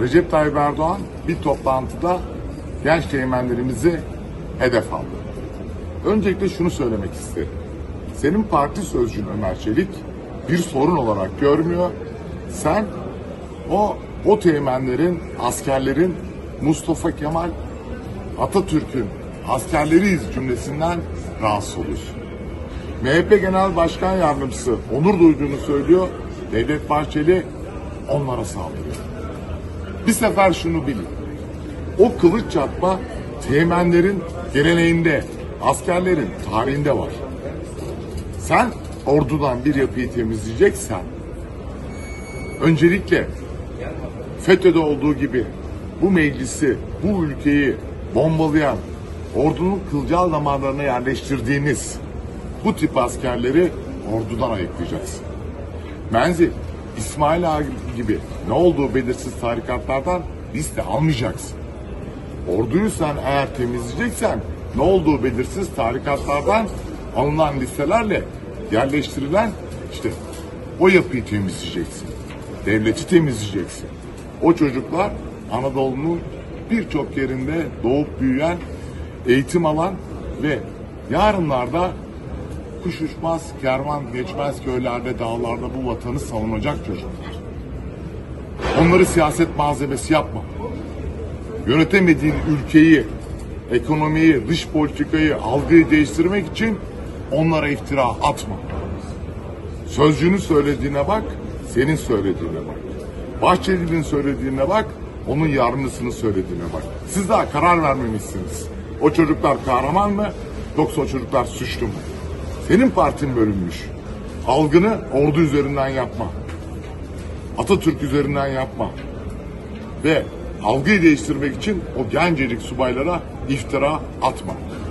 Recep Tayyip Erdoğan bir toplantıda genç teğmenlerimizi hedef aldı. Öncelikle şunu söylemek isterim. Senin parti sözcüğün Ömer Çelik bir sorun olarak görmüyor. Sen o teğmenlerin, askerlerin Mustafa Kemal Atatürk'ün askerleriyiz cümlesinden rahatsız oluyorsun. MHP Genel Başkan Yardımcısı onur duyduğunu söylüyor. Devlet Bahçeli onlara saldırıyor. Bir sefer şunu bilin. O kılıç çatma teğmenlerin geleneğinde, askerlerin tarihinde var. Sen ordudan bir yapıyı temizleyeceksen öncelikle FETÖ'de olduğu gibi bu meclisi, bu ülkeyi bombalayan, ordunun kılcal damarlarına yerleştirdiğiniz bu tip askerleri ordudan ayıklayacaksın. Menzil, İsmail Ağa gibi ne olduğu belirsiz tarikatlardan liste almayacaksın. Orduyu sen eğer temizleyeceksen ne olduğu belirsiz tarikatlardan alınan listelerle yerleştirilen işte o yapıyı temizleyeceksin. Devleti temizleyeceksin. O çocuklar Anadolu'nun birçok yerinde doğup büyüyen, eğitim alan ve yarınlarda kuş uçmaz, kervan geçmez köylerde, dağlarda bu vatanı savunacak çocuklar. Onları siyaset malzemesi yapma. Yönetemediğin ülkeyi, ekonomiyi, dış politikayı, algıyı değiştirmek için onlara iftira atma. Sözcünün söylediğine bak, senin söylediğine bak. Bahçeli'nin söylediğine bak, onun yardımcısının söylediğine bak. Siz daha karar vermemişsiniz. O çocuklar kahraman mı, yoksa o çocuklar suçlu mu? Senin partin bölünmüş. Algını ordu üzerinden yapma. Atatürk üzerinden yapma. Ve algıyı değiştirmek için o gencecik subaylara iftira atma.